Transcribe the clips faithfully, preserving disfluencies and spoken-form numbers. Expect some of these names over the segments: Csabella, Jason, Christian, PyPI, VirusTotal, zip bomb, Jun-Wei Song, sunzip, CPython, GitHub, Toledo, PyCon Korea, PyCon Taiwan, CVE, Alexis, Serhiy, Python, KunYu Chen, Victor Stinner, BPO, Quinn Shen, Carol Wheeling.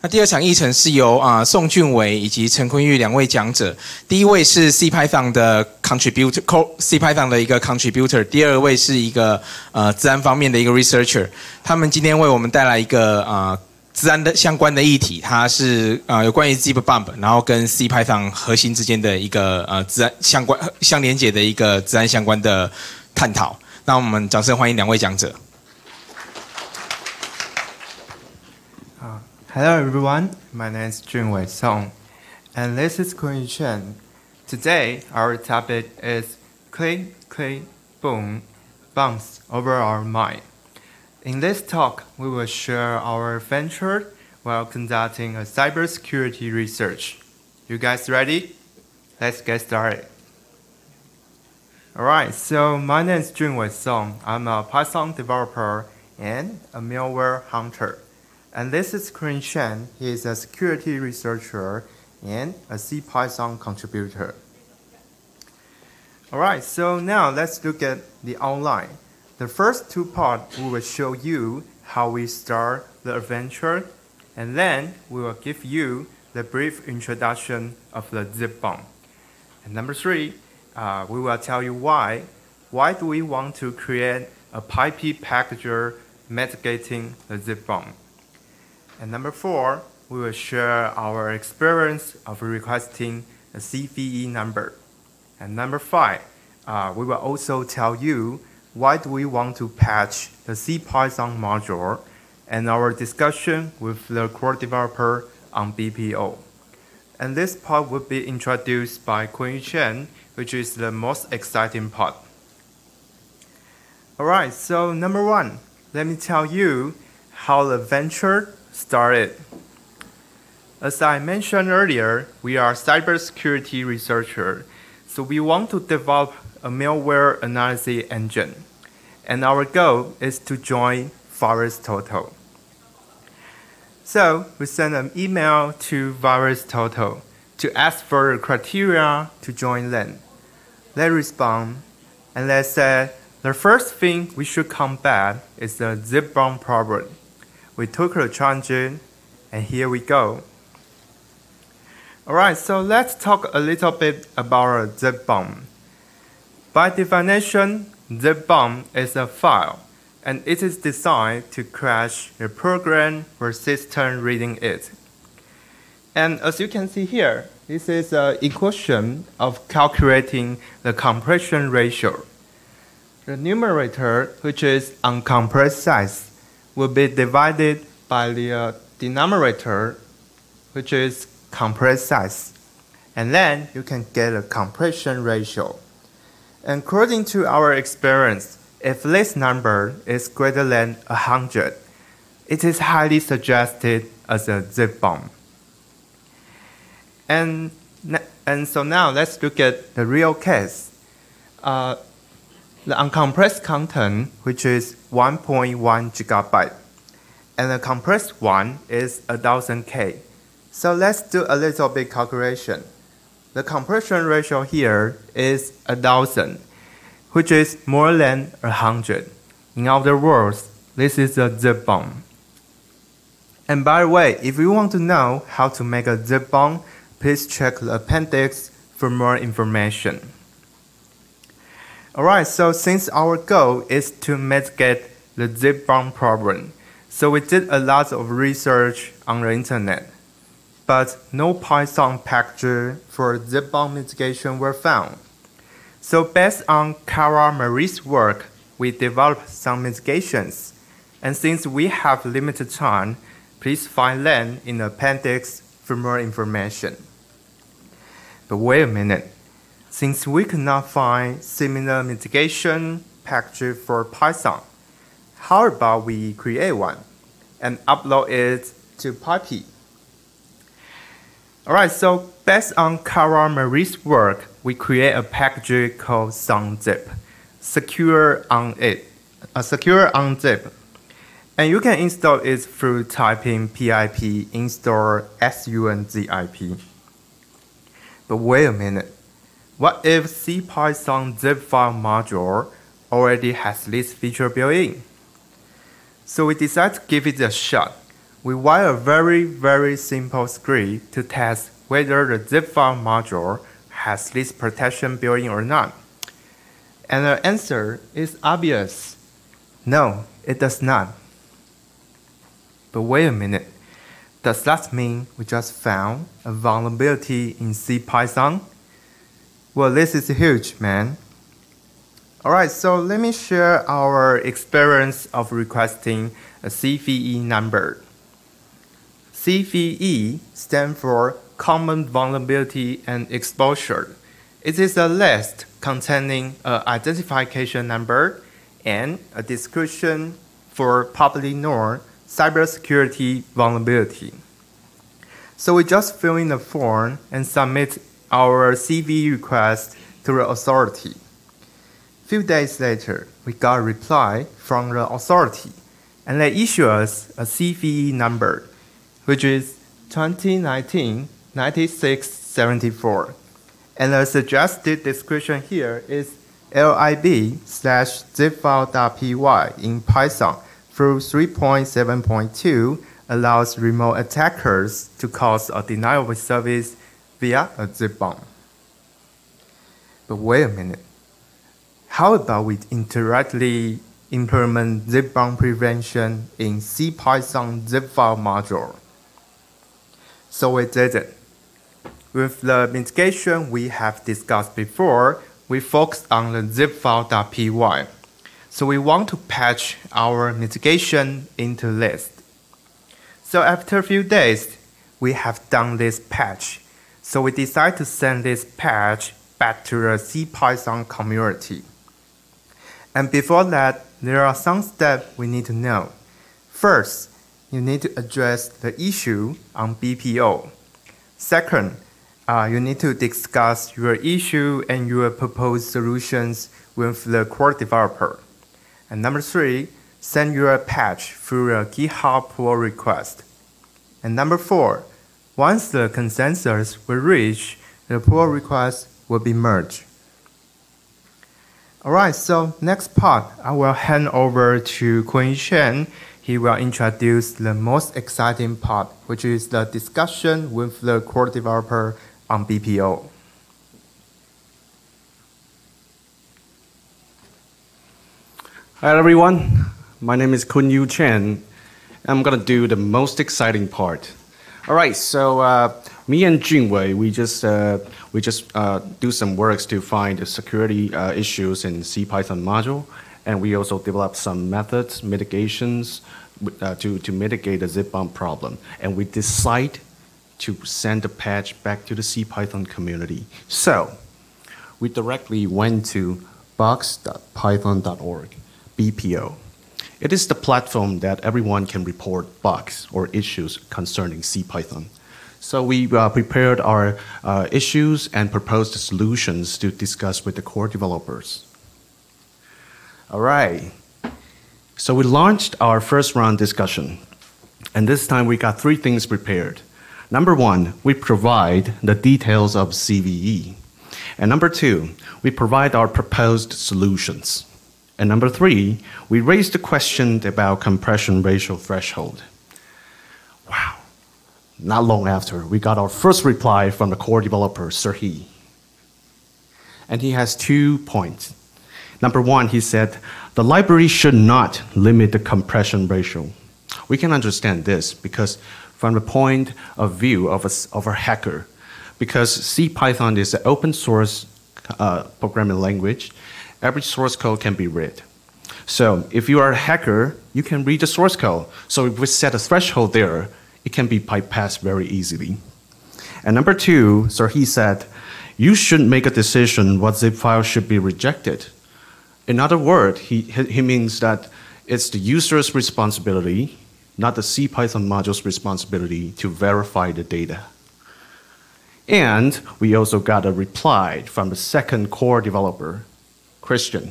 那第二场议程是由啊、呃、宋俊伟以及陈坤玉两位讲者，第一位是 CPython 的 contributor，CPython 的一个 contributor， 第二位是一个呃资安方面的一个 researcher， 他们今天为我们带来一个啊、呃、资安的相关的议题，它是啊、呃、有关于 zip bomb， 然后跟 CPython 核心之间的一个呃资安相关相连结的一个资安相关的探讨。那我们掌声欢迎两位讲者。 Hello everyone, my name is Jun-Wei Song, and this is KunYu Chen. Today, our topic is click, click, boom, bounce over our mind. In this talk, we will share our adventure while conducting a cybersecurity research. You guys ready? Let's get started. Alright, so my name is Jun-Wei Song. I'm a Python developer and a malware hunter. And this is Quinn Shen. He is a security researcher and a CPython contributor. All right, so now let's look at the outline. The first two parts, we will show you how we start the adventure, and then we will give you the brief introduction of the zip bomb. And number three, uh, we will tell you why. Why do we want to create a PyPI packager mitigating the zip bomb? And number four, we will share our experience of requesting a C V E number. And number five, uh, we will also tell you why do we want to patch the CPython module and our discussion with the core developer on B P O. And this part will be introduced by Quinn Chen, which is the most exciting part. All right, so number one, let me tell you how the venture started. As I mentioned earlier, we are cybersecurity researchers, so we want to develop a malware analysis engine, and our goal is to join VirusTotal. So we sent an email to VirusTotal to ask for the criteria to join them. They respond, and they said the first thing we should combat is the zip bomb problem. We took the challenge, and here we go. All right, so let's talk a little bit about a zip bomb. By definition, zip bomb is a file, and it is designed to crash a program or system reading it. And as you can see here, this is an equation of calculating the compression ratio. The numerator, which is uncompressed size, will be divided by the uh, denominator, which is compressed size. And then you can get a compression ratio. And according to our experience, if this number is greater than one hundred, it is highly suggested as a zip bomb. And, and so now let's look at the real case. Uh, The uncompressed content, which is one point one gigabyte, and the compressed one is one thousand K. So let's do a little bit calculation. The compression ratio here is one thousand, which is more than one hundred. In other words, this is a zip bomb. And by the way, if you want to know how to make a zip bomb, please check the appendix for more information. Alright, so since our goal is to mitigate the zip bomb problem, so we did a lot of research on the internet, but no Python packager for zip bomb mitigation were found. So based on Carol Marie's work, we developed some mitigations, and since we have limited time, please find them in the appendix for more information. But wait a minute. Since we could not find similar mitigation package for Python, how about we create one and upload it to PyPI? All right, so based on Carol Marie's work, we create a package called sunzip, secure on it, a secure unzip, and you can install it through typing pip install sunzip. But wait a minute. What if CPython zip file module already has this feature built in? So we decided to give it a shot. we wire a very, very simple script to test whether the zip file module has this protection built-in or not. And the answer is obvious. No, it does not. But wait a minute. Does that mean we just found a vulnerability in CPython? Well, this is huge, man. All right, so let me share our experience of requesting a C V E number. C V E stands for Common Vulnerability and Exposure. It is a list containing an identification number and a description for publicly known cybersecurity vulnerability. So we just fill in the form and submit our C V E request to the authority. A few days later, we got a reply from the authority, and they issue us a C V E number, which is twenty nineteen ninety-six seventy-four. And the suggested description here is lib slash zipfile.py in Python through three point seven point two allows remote attackers to cause a denial of service via a zip bomb. But wait a minute. How about we indirectly implement zip bomb prevention in CPython zip file module? So we did it. With the mitigation we have discussed before, we focused on the zipfile.py. So we want to patch our mitigation into list. So after a few days, we have done this patch. So we decide to send this patch back to the CPython community. And before that, there are some steps we need to know. First, you need to address the issue on B P O. Second, uh, you need to discuss your issue and your proposed solutions with the core developer. And number three, send your patch through a GitHub pull request. And number four, once the consensus will reach, the pull request will be merged. All right, so next part, I will hand over to Quinn Shen. He will introduce the most exciting part, which is the discussion with the core developer on B P O. Hi, everyone. My name is KunYu Chen. I'm going to do the most exciting part. All right, so uh, me and Jun-Wei, we just, uh, we just uh, do some works to find the security uh, issues in CPython module. And we also developed some methods, mitigations uh, to, to mitigate the zip bomb problem. And we decide to send the patch back to the CPython community. So we directly went to bugs.python dot org, B P O. It is the platform that everyone can report bugs or issues concerning CPython. So we uh, prepared our uh, issues and proposed solutions to discuss with the core developers. All right, so we launched our first round discussion, and this time we got three things prepared. Number one, we provide the details of C V E. And number two, we provide our proposed solutions. And number three, we raised the question about compression ratio threshold. Wow, not long after, we got our first reply from the core developer, Serhiy. And he has two points. Number one, he said, the library should not limit the compression ratio. We can understand this because from the point of view of a, of a hacker, because CPython is an open source uh, programming language, every source code can be read. So if you are a hacker, you can read the source code. So if we set a threshold there, it can be bypassed very easily. And number two, so he said, you should make a decision what zip file should be rejected. In other words, he, he means that it's the user's responsibility, not the CPython module's responsibility to verify the data. And we also got a reply from the second core developer, Christian.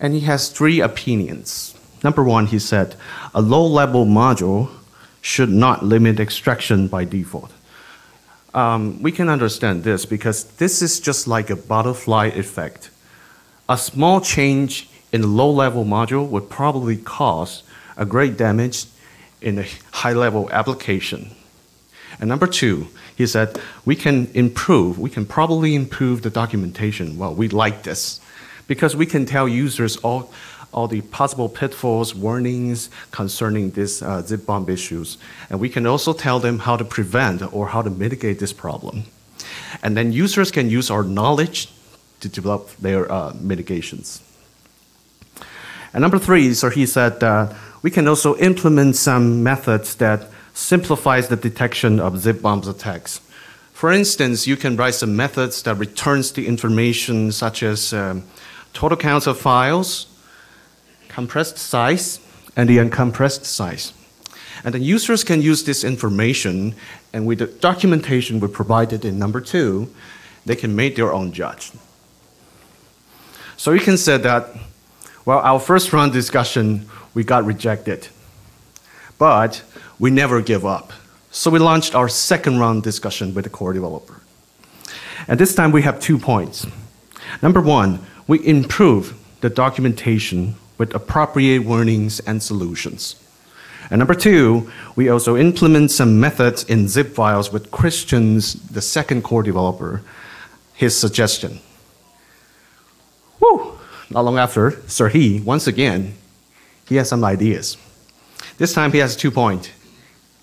And he has three opinions. Number one, he said, a low-level module should not limit extraction by default. Um, we can understand this because this is just like a butterfly effect. A small change in the low-level module would probably cause a great damage in a high-level application. And number two, he said, we can improve, we can probably improve the documentation. Well, we like this because we can tell users all, all the possible pitfalls, warnings concerning these uh, zip bomb issues. And we can also tell them how to prevent or how to mitigate this problem. And then users can use our knowledge to develop their uh, mitigations. And number three, so he said, uh, we can also implement some methods that simplifies the detection of zip bomb attacks. For instance, you can write some methods that returns the information such as um, total counts of files, compressed size, and the uncompressed size. And then users can use this information, and with the documentation we provided in number two, they can make their own judge. So you can say that, well, our first round discussion, we got rejected. But we never give up. So we launched our second round discussion with the core developer. And this time we have two points. Number one, we improve the documentation with appropriate warnings and solutions. And number two, we also implement some methods in zip files with Christian, the second core developer, his suggestion. Woo! Not long after, Serhiy, once again, he has some ideas. This time he has two points.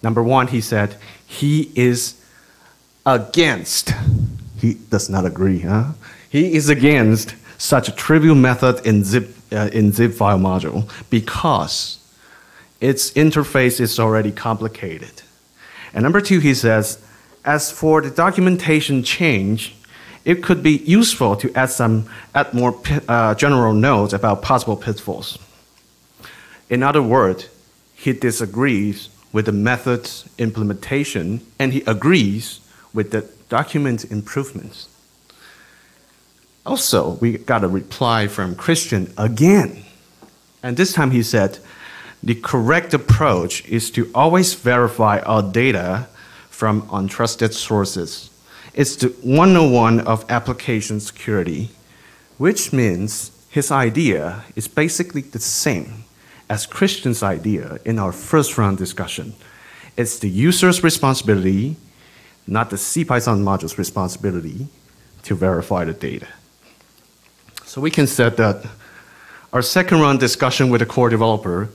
Number one, he said, he is against, he does not agree, huh? He is against such a trivial method in zip, uh, in zip file module because its interface is already complicated. And number two, he says, as for the documentation change, it could be useful to add some, add more uh, general notes about possible pitfalls. In other words, he disagrees with the method's implementation, and he agrees with the document improvements. Also, we got a reply from Christian again. And this time he said, the correct approach is to always verify our data from untrusted sources. It's the one oh one of application security, which means his idea is basically the same as Christian's idea in our first round discussion. It's the user's responsibility, not the CPython module's responsibility, to verify the data. So we can say that our second round discussion with the core developer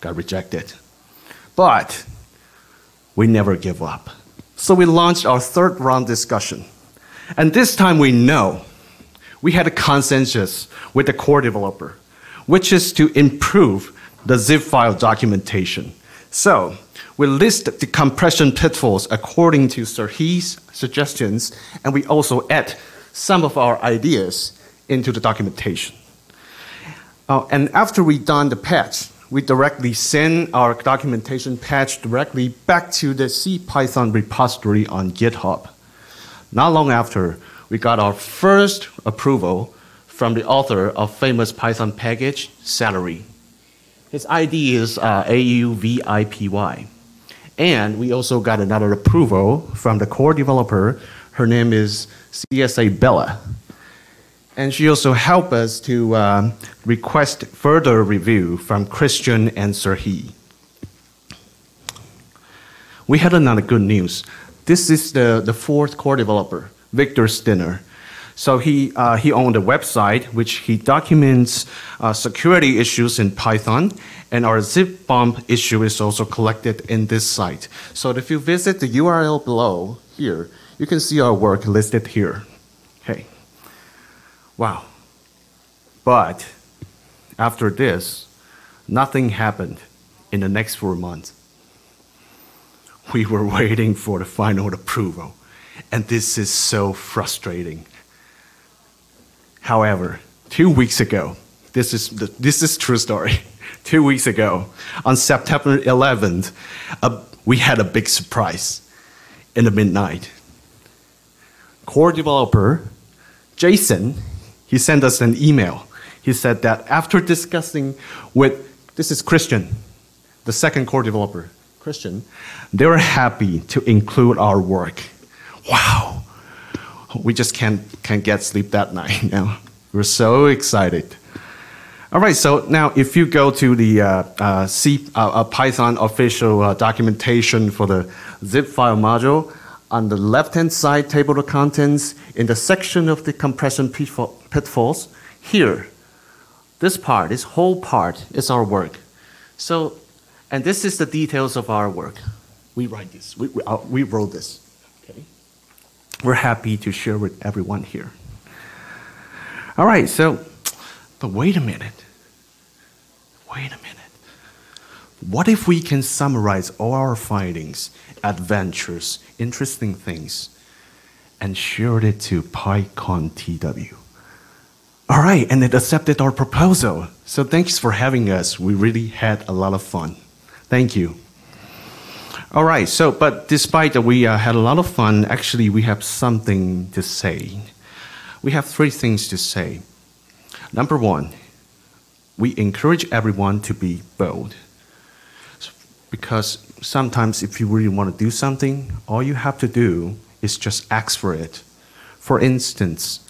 got rejected. But we never give up. So we launched our third round discussion. And this time we know. We had a consensus with the core developer, which is to improve the zip file documentation. So we list the compression pitfalls according to Serhiy's suggestions, and we also add some of our ideas into the documentation. Uh, and after we done the patch, we directly send our documentation patch directly back to the CPython repository on GitHub. Not long after, we got our first approval from the author of famous Python package, Salary. His I D is uh, A U V I P Y. And we also got another approval from the core developer. Her name is Csabella. And she also helped us to um, request further review from Christian and Serhiy. We had another good news. This is the, the fourth core developer, Victor Stinner. So he, uh, he owned a website which he documents uh, security issues in Python, and our zip bomb issue is also collected in this site. So if you visit the U R L below here, you can see our work listed here. Okay. Wow. But after this, nothing happened in the next four months. We were waiting for the final approval, and this is so frustrating. However, two weeks ago, this is, the, this is true story. Two weeks ago, on September eleventh, uh, we had a big surprise in the midnight. Core developer, Jason, he sent us an email. He said that after discussing with, this is Christian, the second core developer, Christian, they were happy to include our work. Wow. We just can't, can't get sleep that night now. We're so excited. All right, so now if you go to the uh, uh, C, uh, uh, Python official uh, documentation for the zip file module, on the left-hand side table of contents, in the section of the compression pitfalls, here, this part, this whole part is our work. So, and this is the details of our work. We write this, we, we, uh, we wrote this. Okay. We're happy to share with everyone here. All right, so, but wait a minute. Wait a minute. What if we can summarize all our findings, adventures, interesting things, and shared it to PyCon T W? All right, and it accepted our proposal. So thanks for having us. We really had a lot of fun. Thank you. All right, so, but despite that we uh, had a lot of fun, actually we have something to say. We have three things to say. Number one, we encourage everyone to be bold. Because sometimes if you really want to do something, all you have to do is just ask for it. For instance,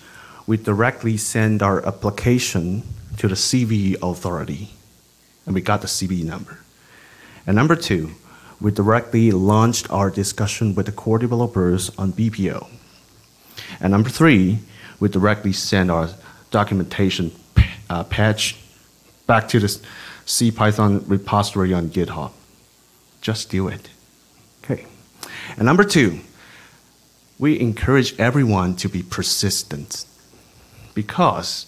we directly send our application to the C V E authority, and we got the C V E number. And number two, we directly launched our discussion with the core developers on B P O. And number three, we directly send our documentation uh, patch back to the CPython repository on GitHub. Just do it. Okay. And number two, we encourage everyone to be persistent because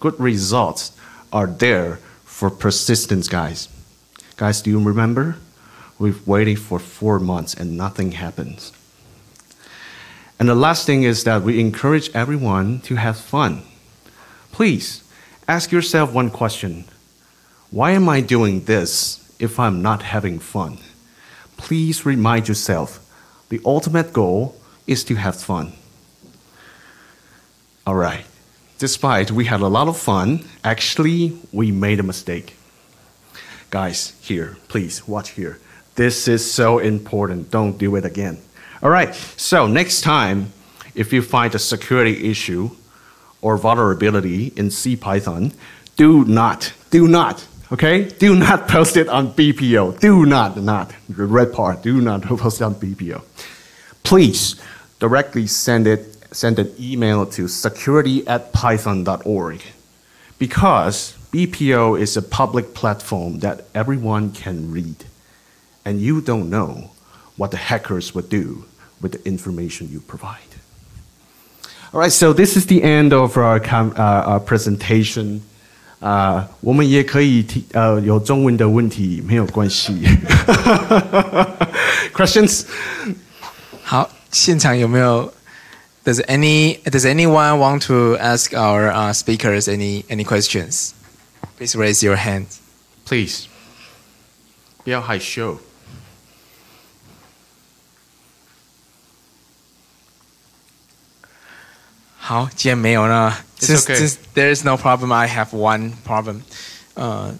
good results are there for persistence, guys. Guys, do you remember? We've waited for four months and nothing happens. And the last thing is that we encourage everyone to have fun. Please, ask yourself one question. Why am I doing this if I'm not having fun? Please remind yourself, the ultimate goal is to have fun. All right, despite we had a lot of fun, actually, we made a mistake. Guys, here, please, watch here. This is so important, don't do it again. All right, so next time, if you find a security issue, or vulnerability in CPython, do not, do not, okay? Do not post it on B P O. Do not, not, the red part, do not post it on B P O. Please directly send it, send an email to security at python dot org because B P O is a public platform that everyone can read, and you don't know what the hackers would do with the information you provide. All right, so this is the end of our, uh, our presentation. Uh, 我们也可以提, uh, 有中文的问题, 没有关系。Questions? 好，现场有没有 does any does anyone want to ask our uh, speakers any any questions? Please raise your hand. Please. 不要害羞。 好，既然没有呢 since, okay. Since there is no problem, I have one problem. Uh,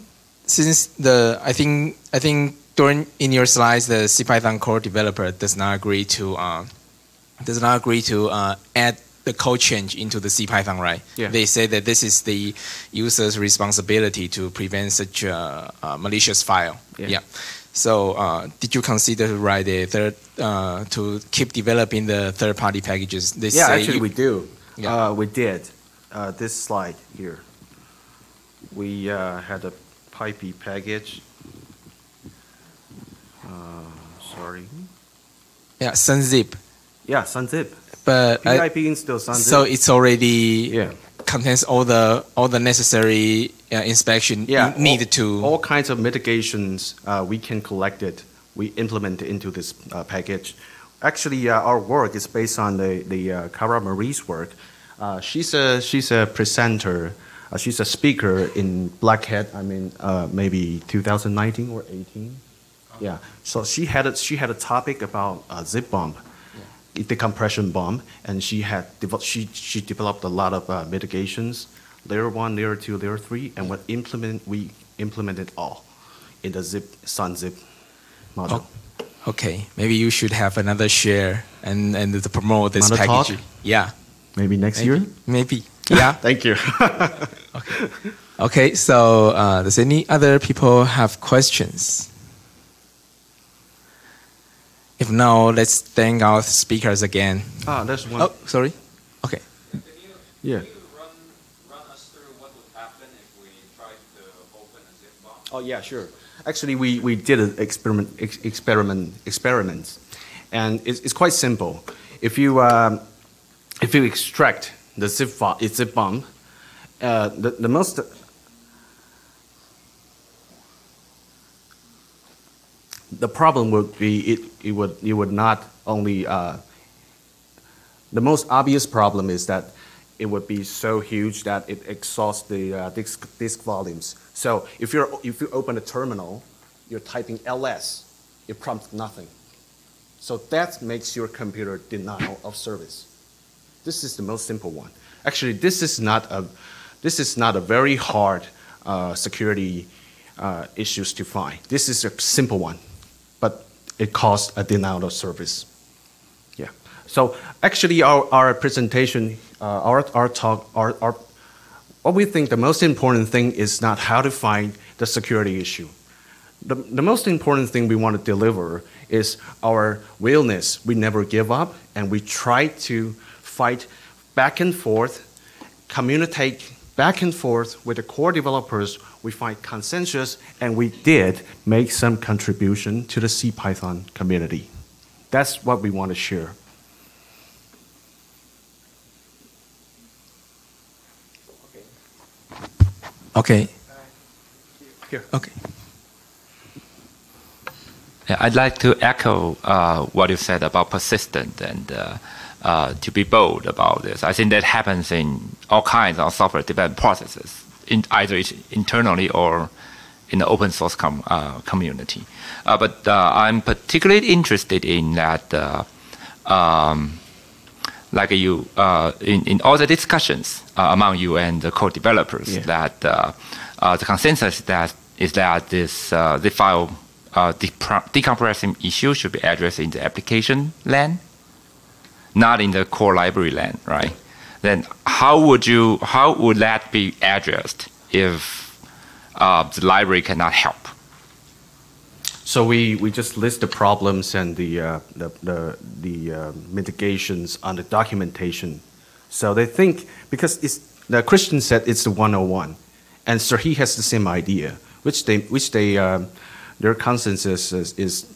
since the I think I think during in your slides the CPython core developer does not agree to uh, does not agree to uh, add the code change into the CPython, right? Yeah. They say that this is the user's responsibility to prevent such a, a malicious file. Yeah. Yeah. So uh, did you consider to write a third uh, to keep developing the third-party packages? They yeah, say actually you, we do. Yeah. Uh, we did. Uh, this slide here. We uh, had a PyPI package. Uh, sorry. Yeah, sunzip. Yeah, sunzip. But P I P install sunzip. So it's already yeah. contains all the all the necessary uh, inspection yeah, needed to. All kinds of mitigations uh, we can collect it. We implement it into this uh, package. Actually, uh, our work is based on the, the uh, Cara Marie's work. Uh, she's, a, she's a presenter. Uh, she's a speaker in Black Hat, I mean, uh, maybe two thousand nineteen or eighteen. Yeah. So she had a, she had a topic about uh, zip bomb, yeah. the compression bomb, and she, had she, she developed a lot of uh, mitigations, layer one, layer two, layer three, and what implement, we implemented all in the zip, sunzip module. Oh. Okay, maybe you should have another share and, and to promote this Mother package. Talk? Yeah. Maybe next maybe. year? Maybe. Yeah. Thank you. Okay. Okay, so uh, does any other people have questions? If no, let's thank our speakers again. Ah, there's one. Oh, sorry. Okay. Can you, yeah. Can you run, run us through what would happen if we tried to open a zip bomb? Oh yeah, sure. Actually, we, we did an experiment, ex experiment, experiments, and it's, it's quite simple. If you um, if you extract the zip file, it's zip bomb. Uh, the the most the problem would be it it would it would not only uh, the most obvious problem is that it would be so huge that it exhausts the uh, disk, disk volumes. So if you're if you open a terminal, you're typing L S, it prompts nothing. So that makes your computer denial of service. This is the most simple one. Actually, this is not a this is not a very hard uh, security uh, issues to find. This is a simple one, but it caused a denial of service. Yeah. So actually, our our presentation. Uh, our, our talk, our, our, what we think the most important thing is not how to find the security issue. The, the most important thing we want to deliver is our realness. We never give up, and we try to fight back and forth, communicate back and forth with the core developers. We find consensus, and we did make some contribution to the CPython community. That's what we want to share. Okay. Here. Okay. Yeah, I'd like to echo uh, what you said about persistence and uh, uh, to be bold about this. I think that happens in all kinds of software development processes, in either internally or in the open source com uh, community. Uh, but uh, I'm particularly interested in that, uh, um, like you, uh, in, in all the discussions uh, among you and the core developers, yeah. that uh, uh, the consensus that is that this uh, the file uh, decompressing issue should be addressed in the application LAN, not in the core library LAN, right? Then how would you how would that be addressed if uh, the library cannot help? So we, we just list the problems and the, uh, the, the, the uh, mitigations on the documentation. So they think, because it's, the Christian said it's the one oh one, and Serhiy has the same idea, which they, which they um, their consensus is, is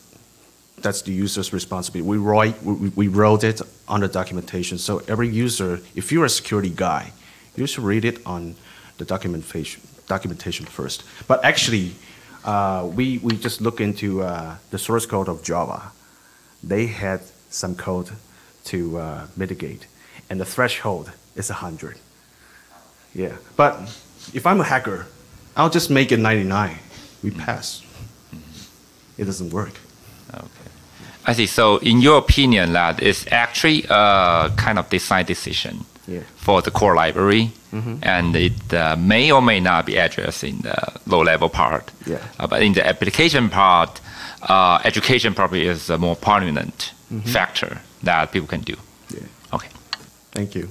that's the user's responsibility. We, write, we, we wrote it on the documentation, so every user, if you're a security guy, you should read it on the documentation, documentation first. But actually, Uh, we, we just look into uh, the source code of Java. They had some code to uh, mitigate, and the threshold is one hundred. Yeah, but if I'm a hacker, I'll just make it ninety-nine. We pass. It doesn't work. Okay. I see. So in your opinion, that is actually a kind of design decision yeah. for the core library. Mm-hmm. And it uh, may or may not be addressed in the low-level part. Yeah. Uh, but in the application part, uh, education probably is a more prominent mm-hmm. factor that people can do. Yeah. Okay. Thank you.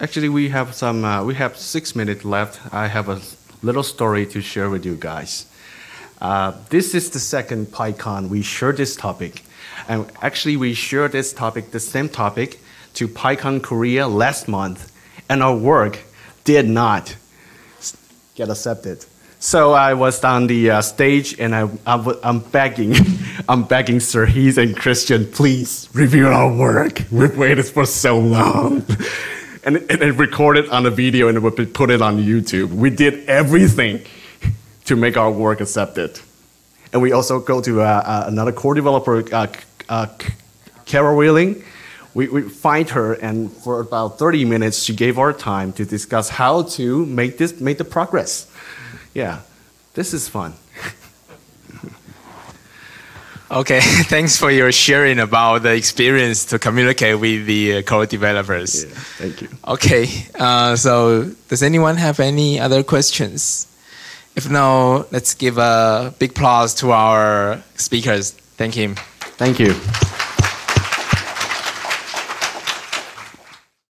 Actually, we have some. Uh, we have six minutes left. I have a little story to share with you guys. Uh, this is the second PyCon we shared this topic, and actually we shared this topic, the same topic, to PyCon Korea last month, and our work did not get accepted. So I was on the uh, stage, and I, I, I'm begging, I'm begging Serhiy and Christian, please review our work. We've waited for so long. and, and it recorded on a video, and it would be put it on YouTube. We did everything to make our work accepted. And we also go to uh, uh, another core developer, uh, uh, Carol Wheeling. We, we find her, and for about thirty minutes, she gave our time to discuss how to make this make the progress. Yeah, this is fun. Okay, thanks for your sharing about the experience to communicate with the core developers. Yeah, thank you. Okay, uh, so does anyone have any other questions? If no, let's give a big applause to our speakers. Thank him. Thank you.